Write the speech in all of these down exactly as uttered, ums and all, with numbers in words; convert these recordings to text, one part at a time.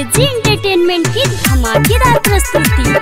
Entertainment की धमाकेदार प्रस्तुति।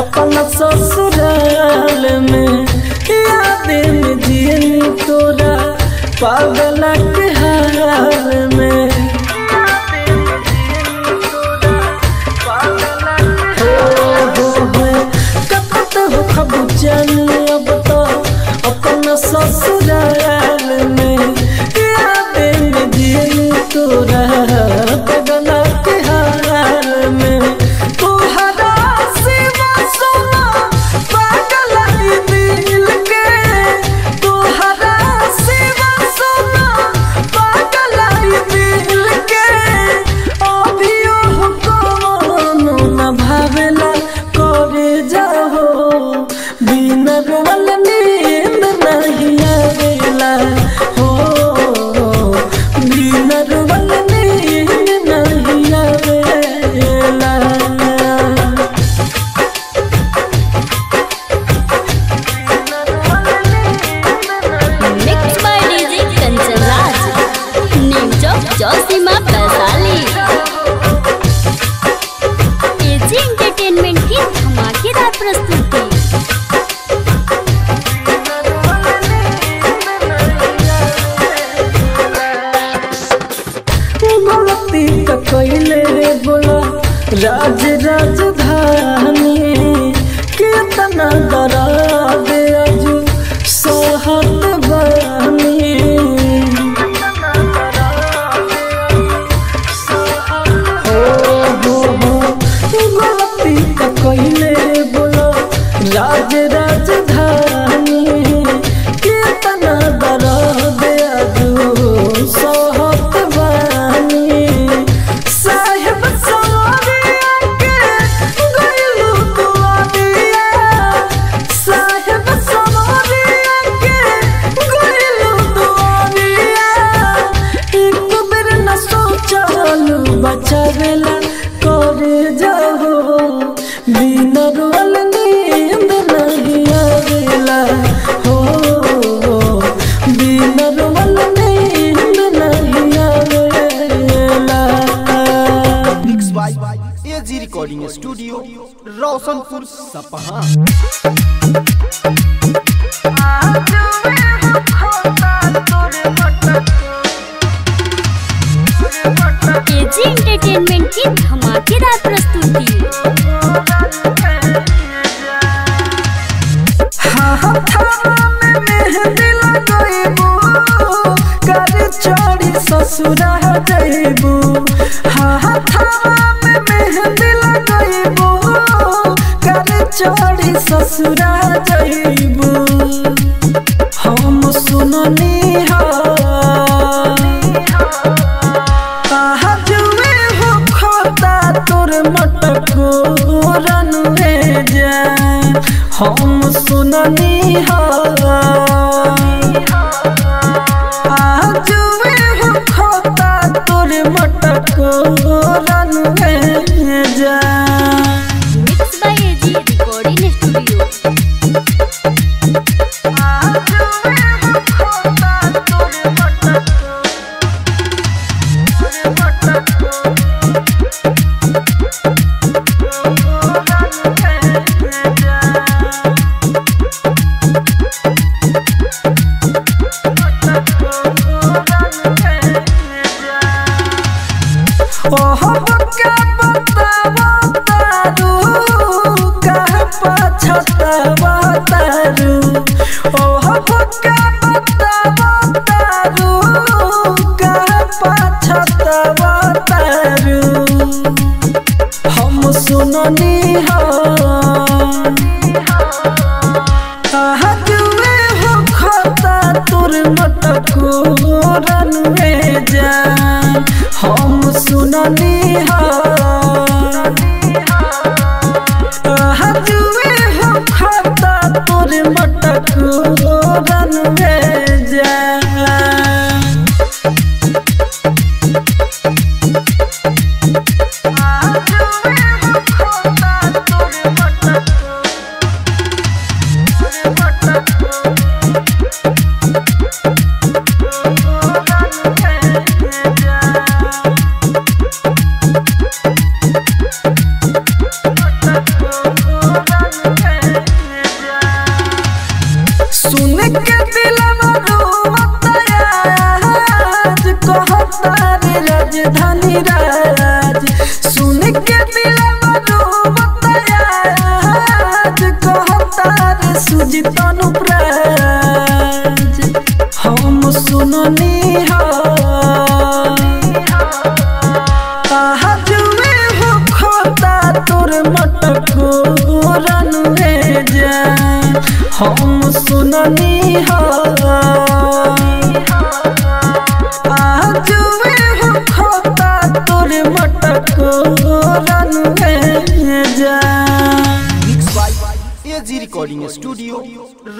अपना ससुराल में याद में जियन तोरा पागल के हाल में कपट हो खबुचन अब तो अपना ससुराल में याद में जियन तोरा पागल के हाल में राज राजधानी कितना दराज अजू सोहत बनी गलती का कहले बोलो राज राजधानी कितना दराज अजू सोहत बनी एजी recording studio Roshanpur Sapaha. AG entertainment की धमाकेदार प्रस्तुति। ससुरा जइबू हाथवा में मेहंदी लगइबू कर चढ़ी ससुरा जइबू हम सुननी हा आज में हो खोता तोर मटको रन में जा हम सुननी हम सुननी हा आज में हो खोता तोर मटको रन में जा। Mix by AG recording studio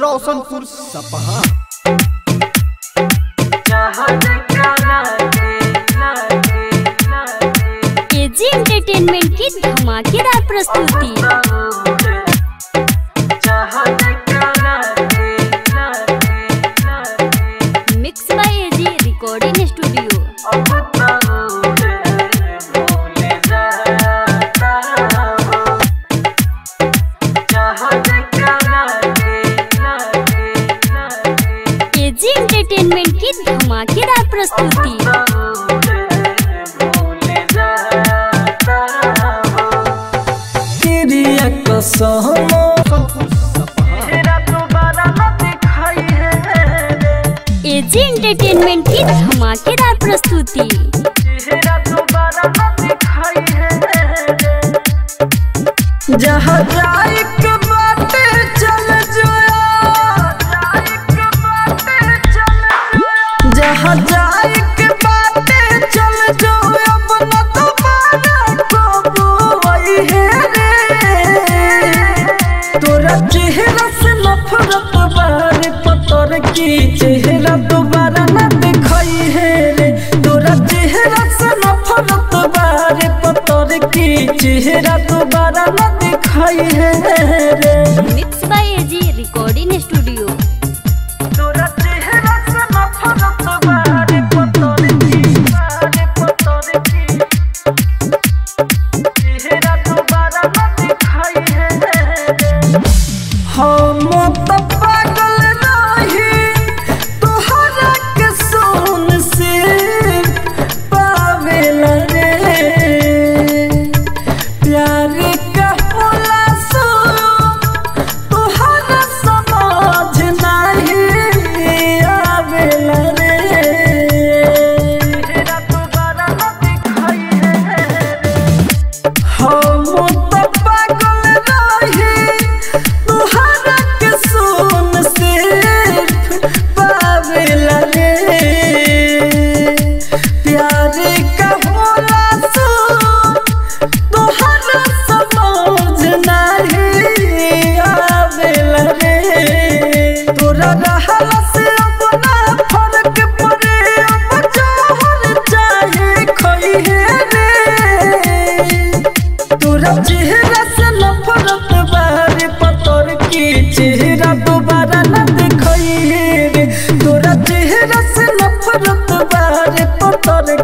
Roshanpur Sapaha. AG entertainment की धमाकेदार प्रस्तुति। एजी एंटरटेनमेंट की धमाकेदार प्रस्तुति। एजी एंटरटेनमेंट की धमाकेदार प्रस्तुति। जहाँ जाए बाटे चल जोया जहाँ जाए बाटे चल जो अपना तो तोरा चेहरा से नफरत बारे पतर की चेहरा दोबारा न दिखाई है रे तोरा चेहरा से नफरत बारे पतर की चेहरा दोबारा न दिखाई है रे। Mix by AG recording studio. तोरा चेहरा से नफरत बारे पतर की बारे पतर की चेहरा दोबारा न दिखाई है। हम तो पागल नहीं तोहरा के सुन से पावेल रे प्यार का होला सो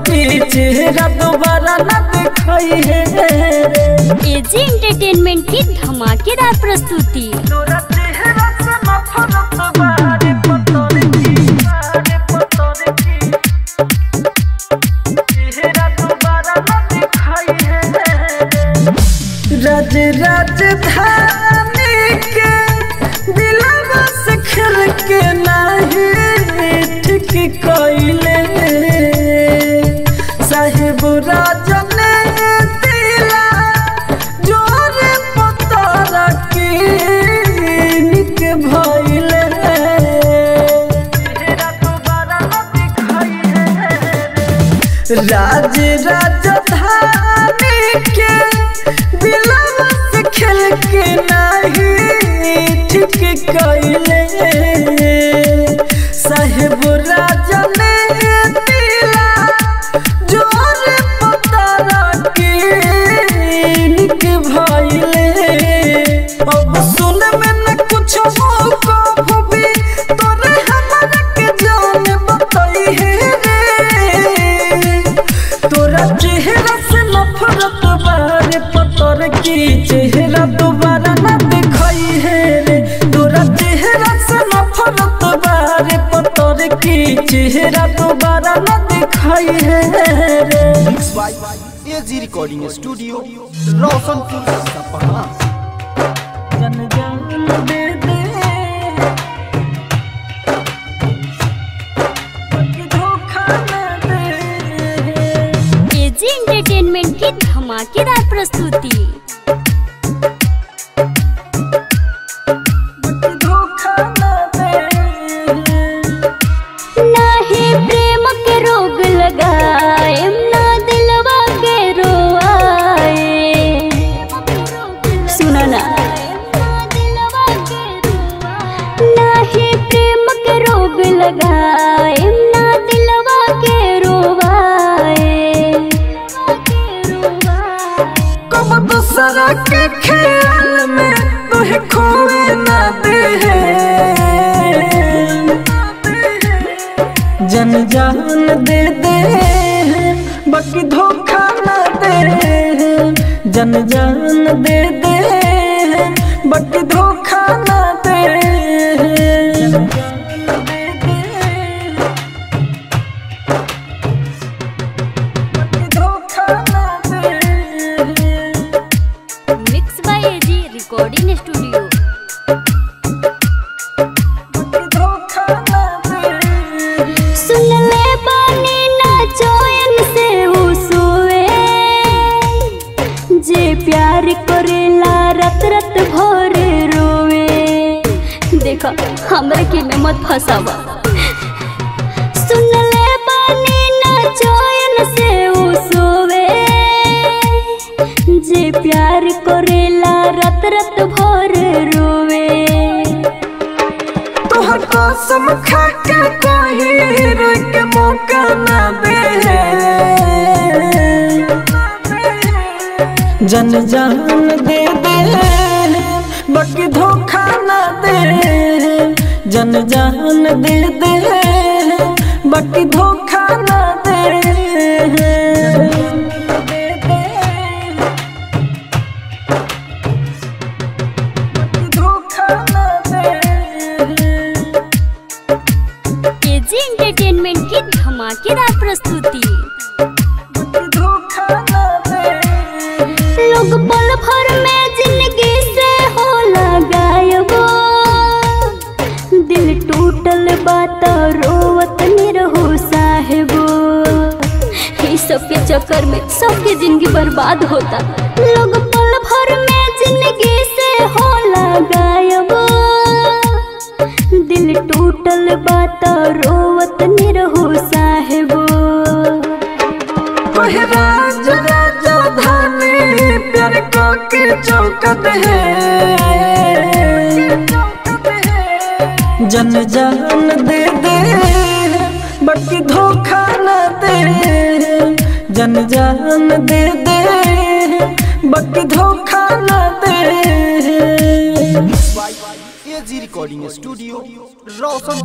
चेहरा दोबारा न दिखाई है। एजी एंटरटेनमेंट की धमाकेदार प्रस्तुति। राज राजधानी के दिलवा से खेल के नाही ठीक कइले साहिब राजन ने दिला जोर पतारा के निक भइले। तेरा दोबारा न दिखाई है। राज राजधानी के दिलवा से खेल के नाही ठीक कइले साहिब राजन ने दिला जोर पतारा के निक भइले। अब सुन में न कुछ मौका भी तोरे हमर के जान बताई है रे। तोरा चेहरा से नफरत बारे पतर की चेहरा दोबारा न दिखाई है रे। तोरा चेहरा से नफरत बारे पतर की चेहरा दोबारा न दिखाई है रे। एजी रिकॉर्डिंग स्टूडियो रौशनपुर सपहा। जन जान दे दे धोखा न दे। एजी एंटरटेनमेंट की धमाकेदार प्रस्तुति। दूसरा के ख्याल में तुहे खोए ना दे है। जन जान दे दे बाकी धोखा ना दे। जन जान दे दे बाकी धोखा ना दे। रिकॉर्डिंग स्टूडियो सुन ले बानी ना चैन से हो सोए जे प्यार करेला रत रत भोर रोए। देखा हमरा के में मत फसावा। सुन ले बानी ना चैन से हो सोए जे प्यार करेला रत रत भोर रोवे। तोहर कसम खा के कही रोए के मौका ना दे है। जन जान दे दे बाकी धोखा ना दे। जन जान दे दे बाकी धोखा ना दे। एजी एंटरटेनमेंट की धमाकेदार प्रस्तुति। लोग पल भर में जिंदगी से हो गायब दिल टूटल बात रोवत निरहो साहेबो। ये सब के चक्कर में सबके जिंदगी बर्बाद होता। लोग पल भर में जिंदगी से हो गायब दिल टूटल बात रोवत निरहो साहेबो। तोहे राज राजधानी प्यार को के चौकत है। जन जान दे दे बाकी धोखा ना दे। जन जान दे दे बाकी धोखा ना दे। एजी रिकॉर्डिंग स्टूडियो रौशन।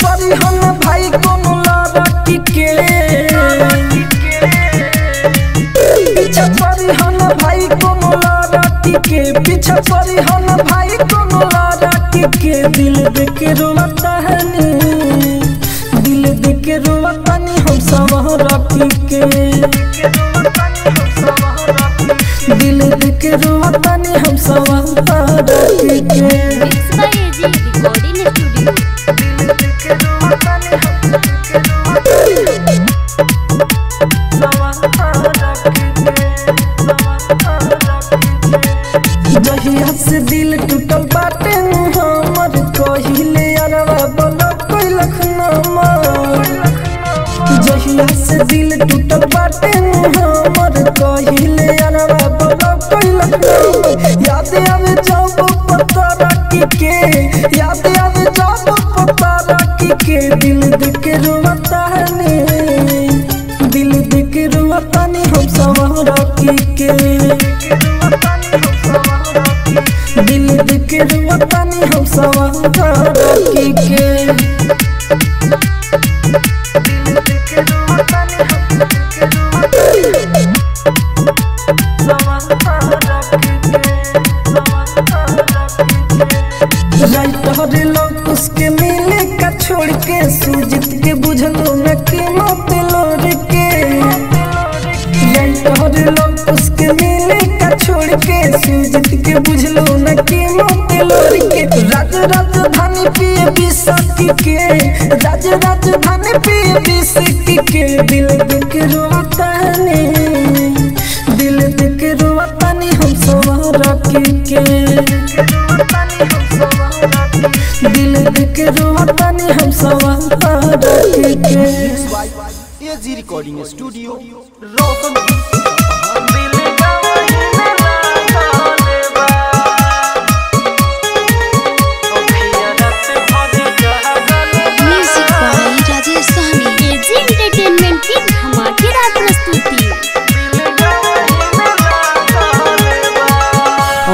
करी हम भाई कोनो लड़की के पीछा परी हम भाई कोनो लड़की के पीछा परी हम भाई कोनो लड़की के दिल देके रोता है नी दिल देके रोता नी हम सवराती के दिल देके रोता नी हम सवराती के से दिल टूटल बाटे हमर कहिले अरवा बना कोई लखनमा जहिया से दिल टूटल बाटे हमर कहिले अरवा बना कोई लखनमा याद आवे जाओ पता रखी के याद आवे जाओ पता रखी के दिल देके रोता है ने दिल देके रोता ने हम सवा रखी के दिल देके रोता नी हम सवरा रखी के दिल देके रोता नी हम सवरा रखी के रात हरे लोग उसके मिले का छोड़ के सूजित के बुझलो न के मत लोर के रात हरे लोग उसके मिले का छोड़ के सूजित के बुझलो राजधानी पिए बिसकी के राज राजधानी पिए बिसकी के दिल देके रोता है नी दिल देके रोता नी हम सवरा के दिल देके रोता नी हम सवरा के एजी रिकॉर्डिंग स्टूडियो रौशन।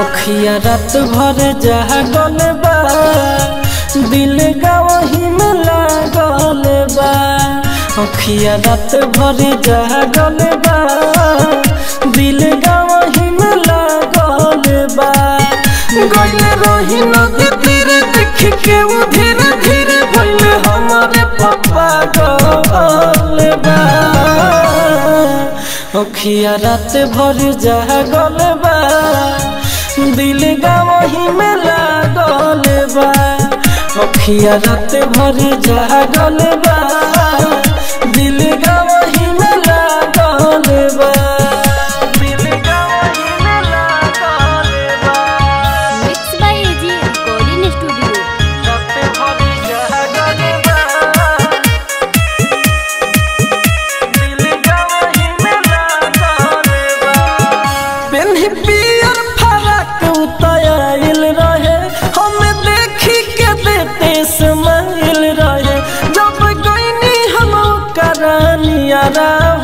अखिया रात भर जागल बा दिल गावही में लागल बा अखिया रात भर जागल बा दिल गावही में लागल बा गइल रही नदी तीर देख के उ धीरे धीरे भइल हमरे पप्पा गल बा अखिया रात भर जागल बा दिल गावही में लागल बा अखिया रात भर जागल बा दिल गावही में लागल बा दिल गावही में लागल बा mix by AG recording studio रात भर जागल बा दिल गावही में लागल बा पेन्ही पियर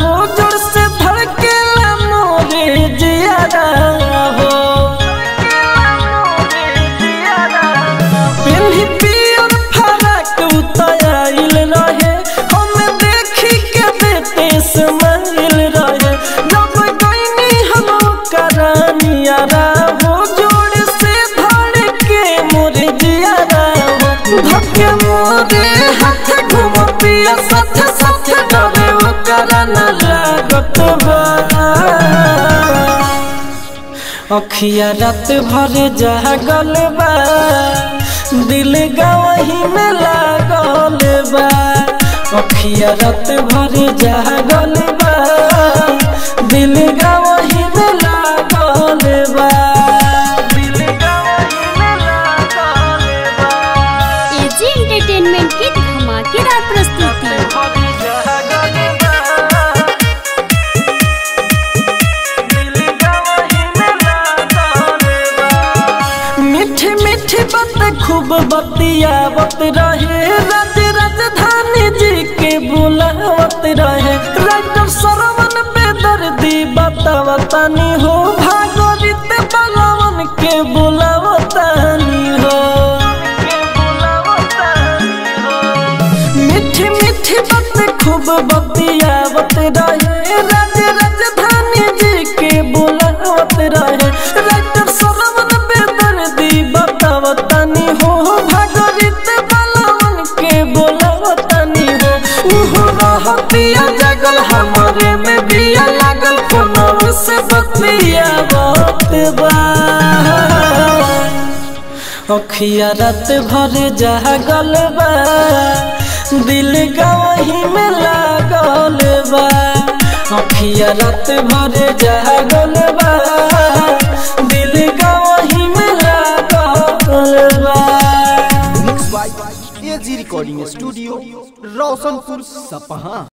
हो जोर से धड़केला मोरे जियारा हो पेन्ही पियर फराक उताइल रहे हम देखी के देते समाइल रहे जब गइनी हम करानियारा हो जोर से धड़के मोरे जियारा हो धक्के मोरे हाथ घुम पिया साथ साथ डरे अखिया रात भर जागल बा दिल गावही में लागल बा अखिया रात भर जागल बा दिल गावही में लागल बा दिल गावही में लागल बा एजी एंटरटेनमेंट की धमाकेदार प्रस्तुति। खूब बतियावत रहे राज राजधानी जी के बुलावत रहे राइटर सरवन बेदर्दी बतावतानी हो भागोरित बलवन के बुलावतानी हो मीठी मीठी बातें खूब बतियावत रहे, राज्य राजधानी जी के बुलावत रहे। राइटर सलमन बेदर्दी बतावतानी हो, भागरित बालावन के बोलावतानी हो। उहो रहतिया जगल हमारे में बिया लागल, कोनों से बतियावत बा। अखिया रात भर जागल बा, दिल गवाही में लागल बा। अखिया रात भर जागल बा, दिल गवाही में लागल बा। Mix by AG recording studio, Roshanpur Sapaha.